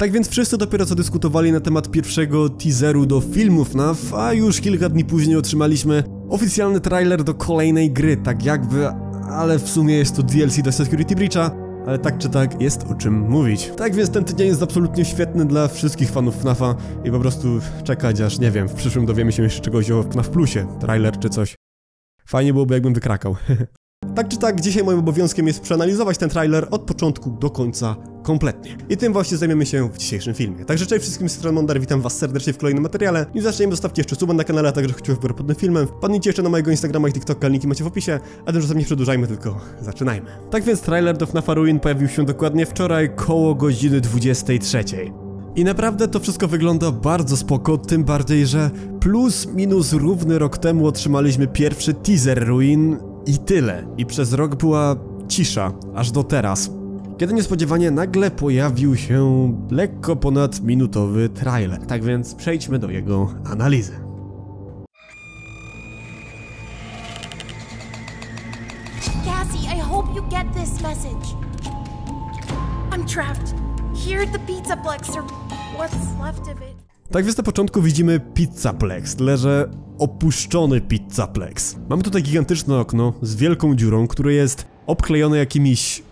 Tak więc wszyscy dopiero co dyskutowali na temat pierwszego teaseru do filmu FNAF, a już kilka dni później otrzymaliśmy oficjalny trailer do kolejnej gry, tak jakby, ale w sumie jest to DLC do Security Breacha, ale tak czy tak jest o czym mówić. Tak więc ten tydzień jest absolutnie świetny dla wszystkich fanów FNAFa i po prostu czekać aż, nie wiem, w przyszłym dowiemy się jeszcze czegoś o FNAF Plusie, trailer czy coś. Fajnie byłoby, jakbym wykrakał. Tak czy tak, dzisiaj moim obowiązkiem jest przeanalizować ten trailer od początku do końca kompletnie. I tym właśnie zajmiemy się w dzisiejszym filmie. Także cześć wszystkim, z tej strony Mondar, witam was serdecznie w kolejnym materiale. Nim zaczniemy, zostawcie jeszcze suba na kanale, a także kciuk w górę pod tym filmem. Wpadnijcie jeszcze na mojego Instagrama i TikToka, linki macie w opisie. A tymczasem nie przedłużajmy, tylko zaczynajmy. Tak więc trailer do FNAF Ruin pojawił się dokładnie wczoraj koło godziny 23. I naprawdę to wszystko wygląda bardzo spoko, tym bardziej, że plus minus równy rok temu otrzymaliśmy pierwszy teaser Ruin i tyle. I przez rok była cisza, aż do teraz. Kiedy niespodziewanie nagle pojawił się lekko ponadminutowy trailer. Tak więc przejdźmy do jego analizy. Cassie, I hope you get this message. I'm trapped. Here at the Pizzaplex, or what's left of it. Tak więc na początku widzimy Pizzaplex, tyle że opuszczony Pizzaplex. Mamy tutaj gigantyczne okno z wielką dziurą, które jest obklejone jakimiś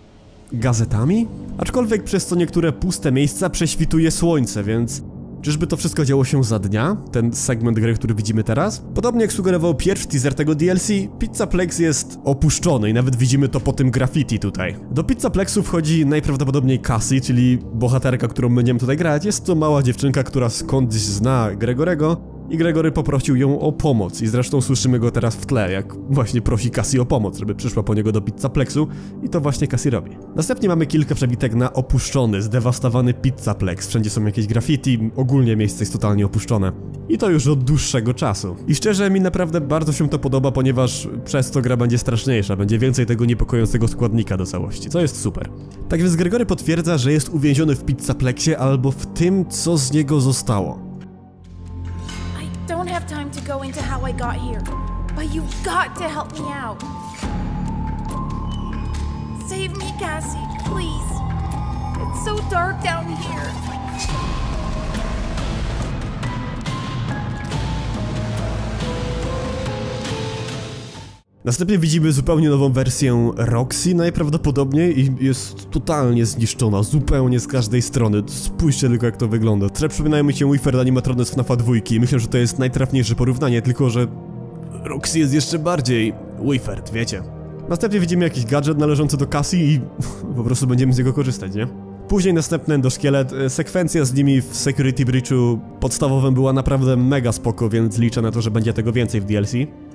gazetami? Aczkolwiek przez co niektóre puste miejsca prześwituje słońce, więc czyżby to wszystko działo się za dnia? Ten segment gry, który widzimy teraz? Podobnie jak sugerował pierwszy teaser tego DLC, Pizzaplex jest opuszczony i nawet widzimy to po tym graffiti tutaj. Do Pizzaplexu wchodzi najprawdopodobniej Cassie, czyli bohaterka, którą będziemy tutaj grać. Jest to mała dziewczynka, która skądś zna Gregorego i Gregory poprosił ją o pomoc i zresztą słyszymy go teraz w tle, jak właśnie prosi Cassie o pomoc, żeby przyszła po niego do Pizzaplexu i to właśnie Cassie robi. Następnie mamy kilka przebitek na opuszczony, zdewastowany Pizzaplex, wszędzie są jakieś graffiti, ogólnie miejsce jest totalnie opuszczone. I to już od dłuższego czasu. I szczerze mi naprawdę bardzo się to podoba, ponieważ przez to gra będzie straszniejsza, będzie więcej tego niepokojącego składnika do całości, co jest super. Tak więc Gregory potwierdza, że jest uwięziony w Pizzaplexie albo w tym, co z niego zostało. Don't have time to go into how I got here, but you've got to help me out. Save me, Cassie, please. It's so dark down here. Następnie widzimy zupełnie nową wersję Roxy najprawdopodobniej i jest totalnie zniszczona, zupełnie z każdej strony. Spójrzcie tylko jak to wygląda. Teraz przypominają mi się Wiffer animatrony z FNAFa 2. Myślę, że to jest najtrafniejsze porównanie, tylko że Roxy jest jeszcze bardziej Wiffer, wiecie. Następnie widzimy jakiś gadżet należący do Cassie i po prostu będziemy z niego korzystać, nie? Później następny endoszkielet, sekwencja z nimi w Security Breachu podstawowym była naprawdę mega spoko, więc liczę na to, że będzie tego więcej w DLC.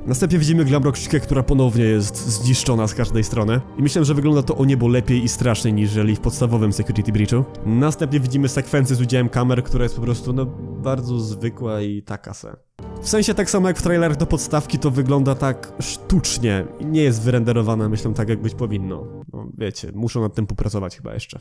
Następnie widzimy Glamrock Chica, która ponownie jest zniszczona z każdej strony. I myślę, że wygląda to o niebo lepiej i straszniej niż w podstawowym Security Breachu. Następnie widzimy sekwencję z udziałem kamer, która jest po prostu no bardzo zwykła i taka se. W sensie tak samo jak w trailerach do podstawki to wygląda tak sztucznie i nie jest wyrenderowane, myślę, tak jak być powinno. No wiecie, muszą nad tym popracować chyba jeszcze.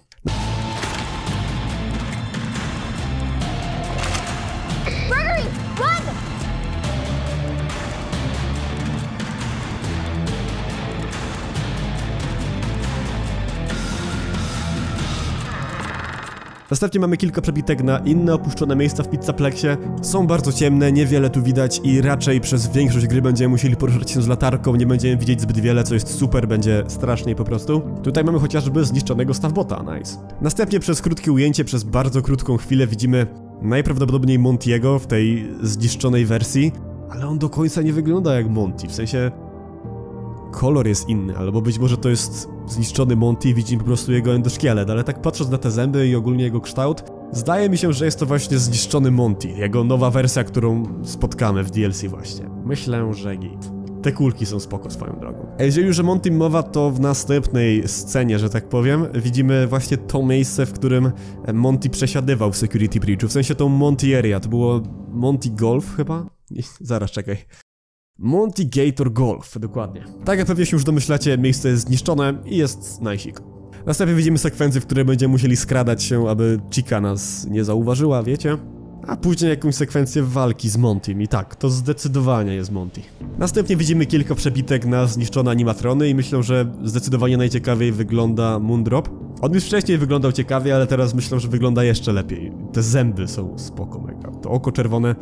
Następnie mamy kilka przebitek na inne opuszczone miejsca w Pizzaplexie. Są bardzo ciemne, niewiele tu widać i raczej przez większość gry będziemy musieli poruszać się z latarką, nie będziemy widzieć zbyt wiele, co jest super, będzie straszniej po prostu. Tutaj mamy chociażby zniszczonego Strawbota, nice. Następnie przez krótkie ujęcie, przez bardzo krótką chwilę widzimy najprawdopodobniej Montiego w tej zniszczonej wersji, ale on do końca nie wygląda jak Monty, w sensie kolor jest inny, albo być może to jest zniszczony Monty i widzimy po prostu jego endoszkielet, ale tak patrząc na te zęby i ogólnie jego kształt, zdaje mi się, że jest to właśnie zniszczony Monty, jego nowa wersja, którą spotkamy w DLC właśnie. Myślę, że git. Te kulki są spoko swoją drogą. A jeżeli już o Monty mowa, to w następnej scenie, że tak powiem, widzimy właśnie to miejsce, w którym Monty przesiadywał w Security Breachu, w sensie tą Monty Area, to było Monty Golf chyba? Zaraz, czekaj. Monty Gator Golf, dokładnie. Tak jak pewnie się już domyślacie, miejsce jest zniszczone i jest najsik. Następnie widzimy sekwencję, w której będziemy musieli skradać się, aby Chica nas nie zauważyła, wiecie? A później jakąś sekwencję walki z Montym i tak, to zdecydowanie jest Monty. Następnie widzimy kilka przebitek na zniszczone animatrony i myślę, że zdecydowanie najciekawiej wygląda Moondrop. On już wcześniej wyglądał ciekawie, ale teraz myślę, że wygląda jeszcze lepiej. Te zęby są spoko mega. To oko czerwone,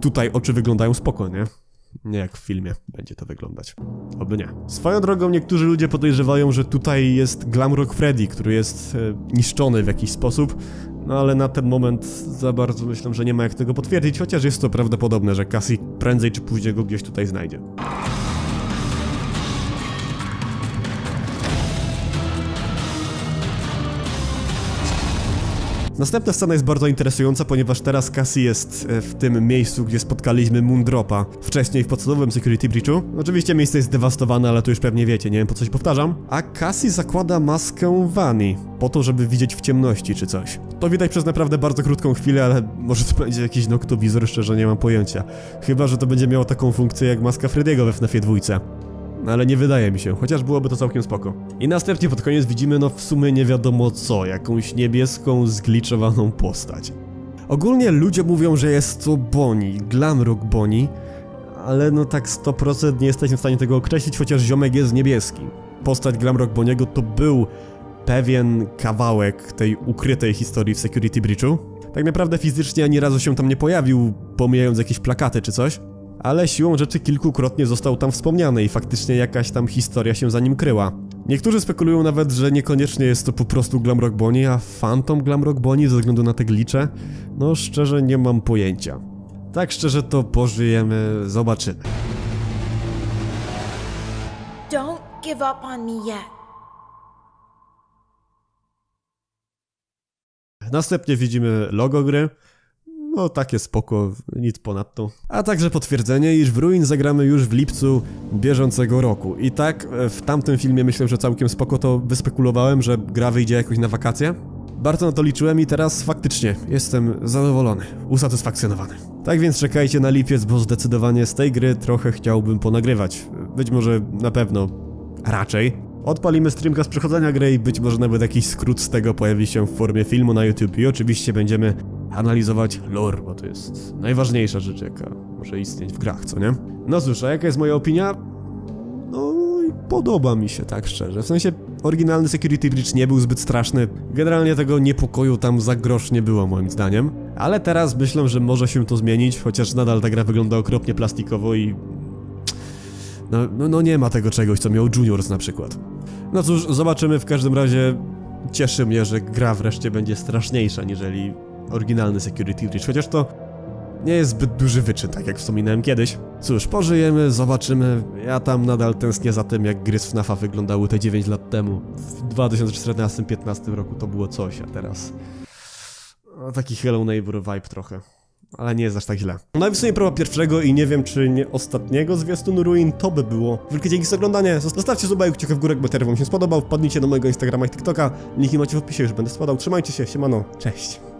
tutaj oczy wyglądają spoko, nie? Nie jak w filmie będzie to wyglądać. Oby nie. Swoją drogą niektórzy ludzie podejrzewają, że tutaj jest Glamrock Freddy, który jest niszczony w jakiś sposób. No ale na ten moment za bardzo myślę, że nie ma jak tego potwierdzić, chociaż jest to prawdopodobne, że Cassie prędzej czy później go gdzieś tutaj znajdzie. Następna scena jest bardzo interesująca, ponieważ teraz Cassie jest w tym miejscu, gdzie spotkaliśmy Moondropa wcześniej w podstawowym Security Breachu. Oczywiście miejsce jest zdewastowane, ale to już pewnie wiecie, nie wiem po coś powtarzam. A Cassie zakłada maskę Vanny, po to, żeby widzieć w ciemności czy coś. To widać przez naprawdę bardzo krótką chwilę, ale może to będzie jakiś noktowizor, szczerze nie mam pojęcia. Chyba że to będzie miało taką funkcję jak maska Freddy'ego we FNAF 2. Ale nie wydaje mi się, chociaż byłoby to całkiem spoko. I następnie pod koniec widzimy, no w sumie nie wiadomo co, jakąś niebieską, zgliczowaną postać. Ogólnie ludzie mówią, że jest to Bonnie, Glamrock Bonnie, ale no tak 100% nie jesteśmy w stanie tego określić, chociaż ziomek jest niebieski. Postać Glamrock Bonniego to był pewien kawałek tej ukrytej historii w Security Breachu. Tak naprawdę fizycznie ani razu się tam nie pojawił, pomijając jakieś plakaty czy coś. Ale siłą rzeczy kilkukrotnie został tam wspomniany i faktycznie jakaś tam historia się za nim kryła. Niektórzy spekulują nawet, że niekoniecznie jest to po prostu Glamrock Bonnie, a Phantom Glamrock Bonnie ze względu na te glicze. No szczerze nie mam pojęcia. Tak szczerze to pożyjemy, zobaczymy. Don't give up on me yet. Następnie widzimy logo gry. No takie spoko, nic ponadto. A także potwierdzenie, iż w Ruin zagramy już w lipcu bieżącego roku. I tak w tamtym filmie myślę, że całkiem spoko to wyspekulowałem, że gra wyjdzie jakoś na wakacje. Bardzo na to liczyłem i teraz faktycznie jestem zadowolony, usatysfakcjonowany. Tak więc czekajcie na lipiec, bo zdecydowanie z tej gry trochę chciałbym ponagrywać. Być może na pewno, raczej. Odpalimy streamka z przechodzenia gry i być może nawet jakiś skrót z tego pojawi się w formie filmu na YouTube i oczywiście będziemy analizować lore, bo to jest najważniejsza rzecz, jaka może istnieć w grach, co nie? No cóż, a jaka jest moja opinia? No podoba mi się, tak szczerze, w sensie oryginalny Security Breach nie był zbyt straszny, generalnie tego niepokoju tam za grosz nie było moim zdaniem, ale teraz myślę, że może się to zmienić, chociaż nadal ta gra wygląda okropnie plastikowo i... No nie ma tego czegoś, co miał Juniors na przykład. No cóż, zobaczymy, w każdym razie cieszy mnie, że gra wreszcie będzie straszniejsza niżeli oryginalny Security Breach, chociaż to nie jest zbyt duży wyczyn, tak jak wspominałem kiedyś. Cóż, pożyjemy, zobaczymy, ja tam nadal tęsknię za tym, jak gry z FNAF-a wyglądały te 9 lat temu. W 2014-2015 roku to było coś, a teraz... No, taki Hello Neighbor vibe trochę. Ale nie jest aż tak źle. No i w sumie próba pierwszego i nie wiem czy nie ostatniego zwiastunu Ruin to by było. Wielkie dzięki za oglądanie, zostawcie suba i kciuka w górę, bo materiał wam się spodobał, wpadnijcie do mojego Instagrama i TikToka, linki macie w opisie, już będę spadał, trzymajcie się, siemano, cześć.